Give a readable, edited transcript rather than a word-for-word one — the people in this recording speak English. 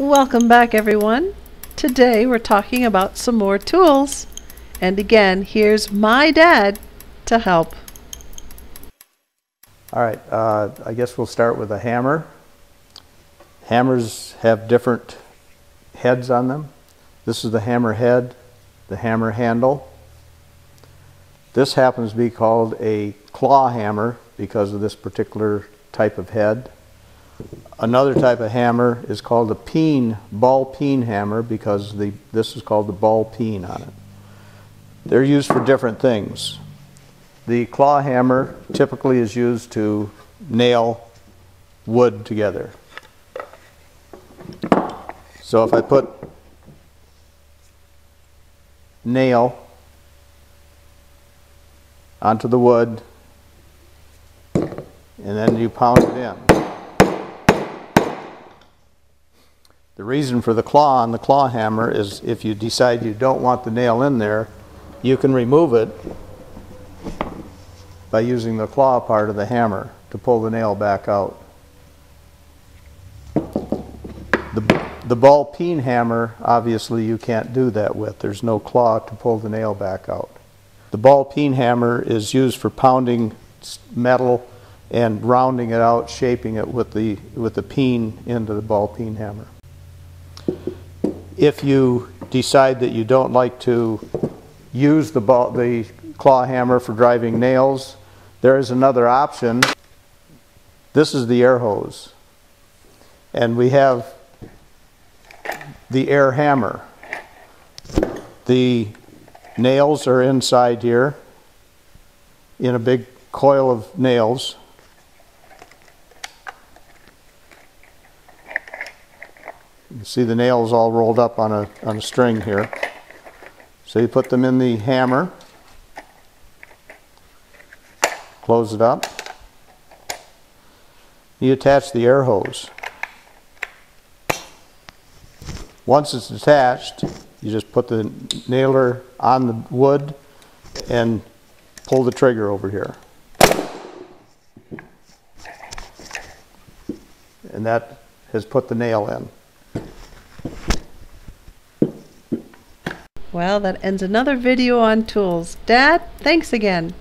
Welcome back, everyone. Today we're talking about some more tools, and again here's my dad to help. Alright, I guess we'll start with a hammer. Hammers have different heads on them. This is the hammer head, the hammer handle. This happens to be called a claw hammer because of this particular type of head. Another type of hammer is called a peen, ball peen hammer, because this is called the ball peen on it. They're used for different things. The claw hammer typically is used to nail wood together. So if I put nail onto the wood and then you pound it in. The reason for the claw on the claw hammer is if you decide you don't want the nail in there, you can remove it by using the claw part of the hammer to pull the nail back out. The ball peen hammer, obviously you can't do that with. There's no claw to pull the nail back out. The ball peen hammer is used for pounding metal and rounding it out, shaping it with the peen into the ball peen hammer. If you decide that you don't like to use the claw hammer for driving nails, there is another option. This is the air hose. And we have the air hammer. The nails are inside here in a big coil of nails. You see the nails all rolled up on a string here. So you put them in the hammer, close it up, you attach the air hose. Once it's attached, you just put the nailer on the wood and pull the trigger over here. And that has put the nail in. Well, that ends another video on tools. Dad, thanks again.